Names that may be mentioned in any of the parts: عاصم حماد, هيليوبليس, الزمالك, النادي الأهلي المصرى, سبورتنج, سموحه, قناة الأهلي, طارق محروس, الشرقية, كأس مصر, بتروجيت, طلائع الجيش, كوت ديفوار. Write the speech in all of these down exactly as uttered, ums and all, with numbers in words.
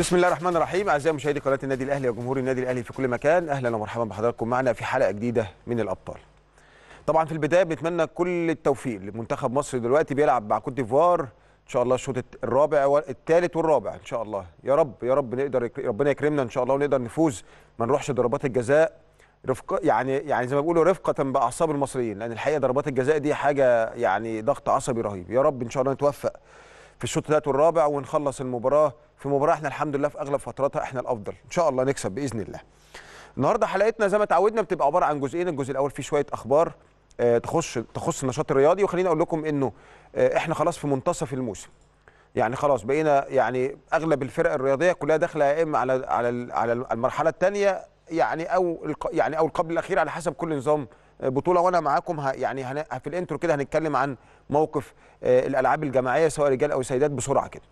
بسم الله الرحمن الرحيم. اعزائي مشاهدي قناه النادي الاهلي وجمهور النادي الاهلي في كل مكان، اهلا ومرحبا بحضراتكم معنا في حلقه جديده من الابطال. طبعا في البدايه بنتمنى كل التوفيق لمنتخب مصر، دلوقتي بيلعب مع كوت ديفوار ان شاء الله الشوط الرابع والثالث والرابع ان شاء الله، يا رب يا رب نقدر ربنا يكرمنا ان شاء الله ونقدر نفوز، ما نروحش ضربات الجزاء رفقه يعني يعني زي ما بيقولوا رفقه باعصاب المصريين، لان الحقيقه ضربات الجزاء دي حاجه يعني ضغط عصبي رهيب، يا رب ان شاء الله نتوفق في الشوط الثالث والرابع ونخلص المباراه في مباراه احنا الحمد لله في اغلب فتراتها احنا الافضل، ان شاء الله نكسب باذن الله. النهارده حلقتنا زي ما تعودنا بتبقى عباره عن جزئين، الجزء الاول فيه شويه اخبار اه تخش تخص النشاط الرياضي، وخليني اقول لكم انه اه احنا خلاص في منتصف الموسم. يعني خلاص بقينا يعني اغلب الفرق الرياضيه كلها داخله يا اما على على على المرحله الثانيه يعني او يعني او القبل الاخير على حسب كل نظام بطوله، وانا معاكم يعني في الانترو كده هنتكلم عن موقف الالعاب الجماعيه سواء رجال او سيدات بسرعه كده.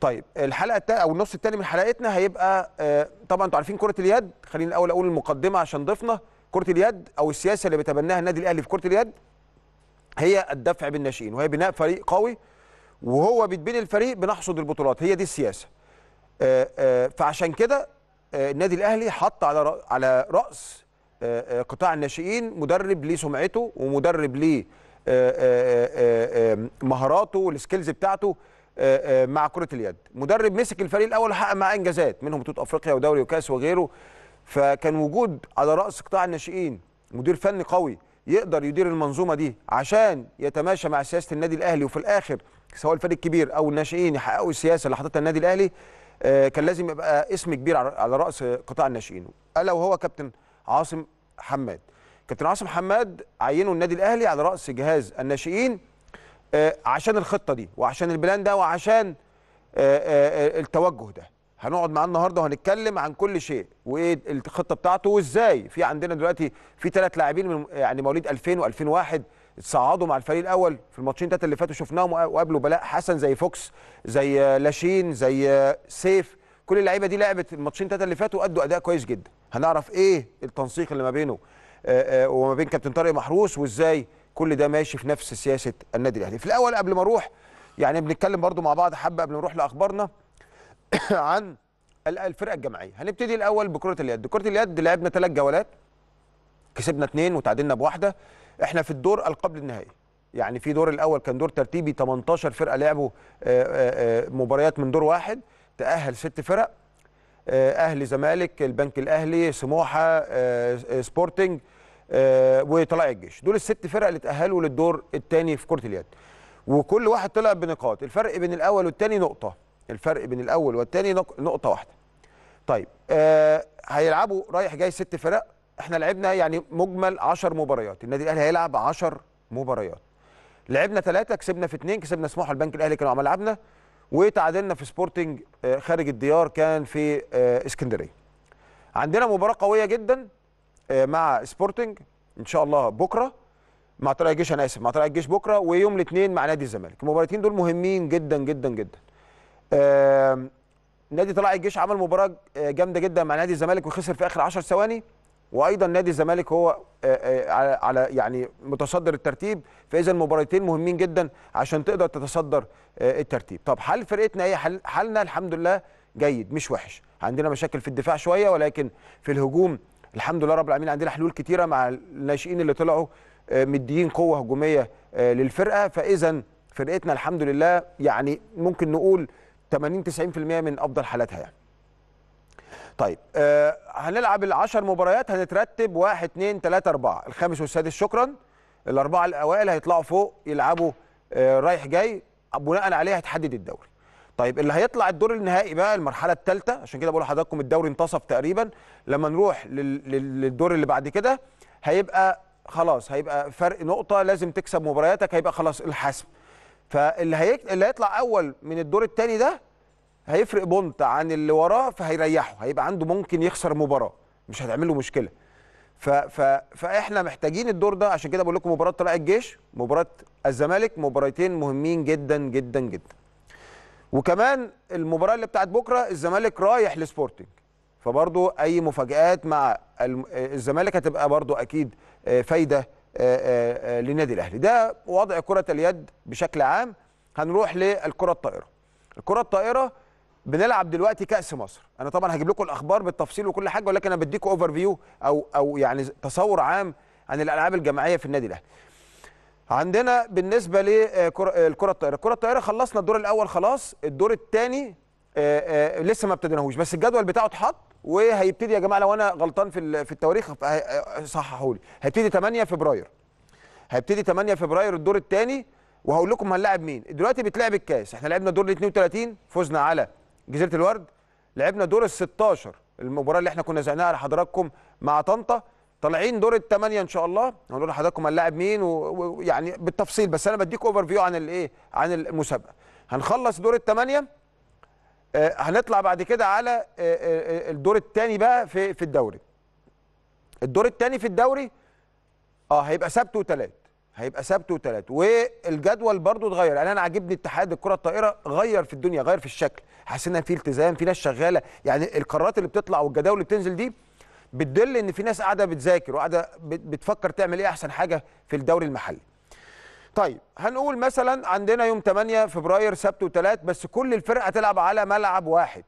طيب الحلقه التا... او النص الثاني من حلقتنا هيبقى طبعا انتوا عارفين كره اليد، خلينا الاول اقول المقدمه عشان ضيفنا كره اليد او السياسه اللي بيتبناها النادي الاهلي في كره اليد هي الدفع بالناشئين، وهي بناء فريق قوي وهو بيتبني الفريق بنحصد البطولات، هي دي السياسه. فعشان كده النادي الاهلي حط على على راس قطاع الناشئين مدرب ليه سمعته ومدرب ليه مهاراته والسكيلز بتاعته مع كرة اليد، مدرب مسك الفريق الأول وحقق معاه إنجازات منهم بطولة أفريقيا ودوري وكأس وغيره، فكان وجود على رأس قطاع الناشئين مدير فني قوي يقدر يدير المنظومة دي عشان يتماشى مع سياسة النادي الأهلي، وفي الآخر سواء الفريق الكبير أو الناشئين يحققوا السياسة اللي حاططها النادي الأهلي، كان لازم يبقى اسم كبير على رأس قطاع الناشئين، ألا وهو كابتن عاصم حماد. كابتن عاصم حماد عينه النادي الاهلي على راس جهاز الناشئين عشان الخطه دي وعشان البلان ده وعشان التوجه ده. هنقعد معاه النهارده وهنتكلم عن كل شيء وايه الخطه بتاعته وازاي في عندنا دلوقتي في ثلاث لاعبين من يعني مواليد ألفين وألفين وواحد اتصعدوا مع الفريق الاول في الماتشين ثلاثه اللي فاتوا شفناهم، وقابلوا بلاء حسن زي فوكس زي لاشين زي سيف، كل اللعيبه دي لعبت الماتشين ثلاثه اللي فاتوا وادوا اداء كويس جدا. هنعرف ايه التنسيق اللي ما بينه وما بين كابتن طارق محروس وازاي كل ده ماشي في نفس سياسه النادي الاهلي. في الاول قبل ما اروح يعني بنتكلم برضو مع بعض حبه قبل ما نروح لاخبارنا عن الفرقه الجماعيه. هنبتدي الاول بكره اليد، كره اليد لعبنا ثلاث جولات كسبنا اثنين وتعادلنا بواحده، احنا في الدور القبل النهائي. يعني في دور الاول كان دور ترتيبي ثمانية عشر فرقه لعبوا مباريات من دور واحد، تاهل ست فرق، اهلي زمالك البنك الاهلي سموحه سبورتنج وطلائع الجيش، دول الست فرق اللي تاهلوا للدور الثاني في كره اليد، وكل واحد طلع بنقاط، الفرق بين الاول والثاني نقطه، الفرق بين الاول والثاني نقطه واحده. طيب آه هيلعبوا رايح جاي ست فرق، احنا لعبنا يعني مجمل عشر مباريات، النادي الاهلي هيلعب عشر مباريات، لعبنا ثلاثه كسبنا في اثنين، كسبنا سموحه البنك الاهلي كانوا على ملعبنا وتعادلنا في سبورتنج خارج الديار كان في اسكندريه. عندنا مباراه قويه جدا مع سبورتنج ان شاء الله بكره، مع طلائع الجيش انا اسف مع طلائع الجيش بكره، ويوم الاثنين مع نادي الزمالك. المباراتين دول مهمين جدا جدا جدا. نادي طلائع الجيش عمل مباراه جامده جدا مع نادي الزمالك وخسر في اخر عشر ثواني، وايضا نادي الزمالك هو على يعني متصدر الترتيب، فاذا المباراتين مهمين جدا عشان تقدر تتصدر الترتيب. طب حل فرقتنا ايه؟ حل حلنا الحمد لله جيد مش وحش، عندنا مشاكل في الدفاع شويه ولكن في الهجوم الحمد لله رب العالمين عندنا حلول كتيره مع الناشئين اللي طلعوا مديين قوه هجوميه للفرقه، فاذا فرقتنا الحمد لله يعني ممكن نقول ثمانين تسعين بالمئة من افضل حالاتها يعني. طيب آه هنلعب العشر مباريات، هنترتب واحد اثنين ثلاثة أربعة، الخامس والسادس شكرا، الأربعة الأوائل هيطلعوا فوق يلعبوا آه رايح جاي بناء عليه هتحدد الدوري. طيب اللي هيطلع الدور النهائي بقى المرحلة الثالثة، عشان كده بقول لحضراتكم الدوري انتصف تقريبا، لما نروح للدور اللي بعد كده هيبقى خلاص هيبقى فرق نقطة، لازم تكسب مبارياتك، هيبقى خلاص الحسم. فاللي هي... اللي هيطلع أول من الدور الثاني ده هيفرق بونت عن اللي وراه فهيريحه، هيبقى عنده ممكن يخسر مباراه مش هتعمل له مشكله. ف ف فاحنا محتاجين الدور ده، عشان كده بقول لكم مباراه طلائع الجيش مباراه الزمالك مباراتين مهمين جدا جدا جدا. وكمان المباراه اللي بتاعت بكره الزمالك رايح لسبورتنج، فبرضه اي مفاجآت مع الزمالك هتبقى برضه اكيد فايده للنادي الاهلي. ده وضع كره اليد بشكل عام. هنروح للكره الطائره. الكره الطائره بنلعب دلوقتي كأس مصر. انا طبعا هجيب لكم الاخبار بالتفصيل وكل حاجه، ولكن انا بديكم اوفر فيو او او يعني تصور عام عن الالعاب الجماعيه في النادي الاهلي. عندنا بالنسبه للكره الطائره، الكره الطائره خلصنا الدور الاول خلاص، الدور الثاني لسه ما ابتديناهوش، بس الجدول بتاعه اتحط وهيبتدي يا جماعه لو انا غلطان في في التواريخ صححوا لي. هيبتدي تمانية فبراير. هيبتدي تمانية فبراير الدور الثاني، وهقول لكم هنلاعب مين. دلوقتي بتلعب الكاس، احنا لعبنا الدور ال اتنين وتلاتين فزنا على جزيره الورد، لعبنا دور ال ستاشر المباراه اللي احنا كنا زعناها لحضراتكم مع طنطا، طالعين دور الثمانيه ان شاء الله، هنقول لحضراتكم هنلاعب مين ويعني بالتفصيل، بس انا بديك اوفر فيو عن الايه عن المسابقه. هنخلص دور الثمانيه، هنطلع بعد كده على الدور الثاني بقى في في الدوري. الدور الثاني في الدوري اه هيبقى سبت وثلاث، هيبقى سبت وثلاث، والجدول برضو اتغير. يعني انا عاجبني اتحاد الكره الطائره غير في الدنيا، غير في الشكل، حاسين ان في التزام، في ناس شغاله، يعني القرارات اللي بتطلع والجداول اللي بتنزل دي بتدل ان في ناس قاعده بتذاكر وقاعده بتفكر تعمل ايه احسن حاجه في الدوري المحلي. طيب هنقول مثلا عندنا يوم تمانية فبراير سبت وثلاث، بس كل الفرقه تلعب على ملعب واحد،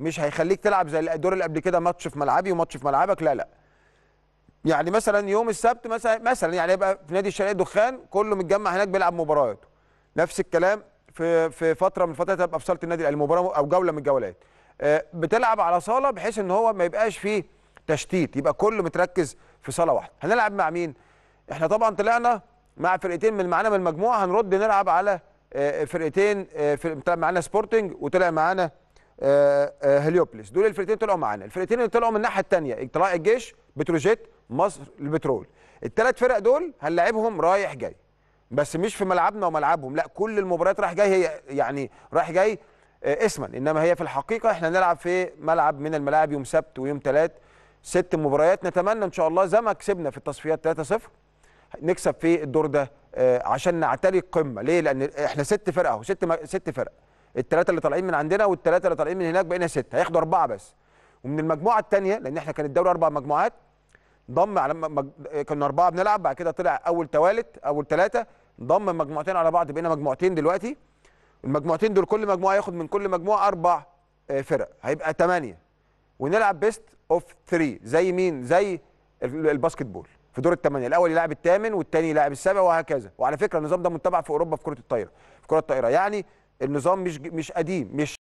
مش هيخليك تلعب زي الدور اللي قبل كده ماتش في ملعبي وماتش في ملعبك، لا لا. يعني مثلا يوم السبت مثلا مثلا يعني يبقى في نادي الشرقية الدخان كله متجمع هناك بيلعب مبارياته. نفس الكلام في في فتره من الفترات هتبقى في صاله النادي المباراه او جوله من الجولات. بتلعب على صاله بحيث ان هو ما يبقاش فيه تشتيت، يبقى كله متركز في صاله واحده. هنلعب مع مين؟ احنا طبعا طلعنا مع فرقتين من معانا من المجموعه، هنرد نلعب على فرقتين بتلعب معانا سبورتنج وطلع معانا هيليوبليس، دول الفرقتين طلعوا معانا. الفرقتين اللي طلعوا من الناحيه الثانيه طلائع الجيش، بتروجيت، مصر البترول. الثلاث فرق دول هنلاعبهم رايح جاي، بس مش في ملعبنا وملعبهم، لا كل المباريات رايح جاي، هي يعني رايح جاي اسما، انما هي في الحقيقه احنا نلعب في ملعب من الملاعب يوم سبت ويوم ثلاث، ست مباريات. نتمنى ان شاء الله زي ما كسبنا في التصفيات ثلاثة صفر نكسب في الدور ده عشان نعتلي القمه. ليه؟ لان احنا ست فرق اهو، ست م... ست فرق، الثلاثه اللي طالعين من عندنا والثلاثه اللي طالعين من هناك، بقينا سته، هياخدوا اربعه بس. ومن المجموعه الثانيه، لان احنا كان الدوري اربع مجموعات، ضم على مج... كنا اربعه بنلعب، بعد كده طلع اول ثوالث اول ثلاثه، ضم مجموعتين على بعض، بقينا مجموعتين دلوقتي. المجموعتين دول كل مجموعه ياخد من كل مجموعه اربع فرق، هيبقى ثمانيه، ونلعب بيست اوف ثلاثة زي مين؟ زي الباسكت بول في دور الثمانيه، الاول يلاعب الثامن والثاني يلاعب السابع وهكذا. وعلى فكره النظام ده متبع في اوروبا في كره الطايره، في كره الطايره، يعني النظام مش مش قديم، مش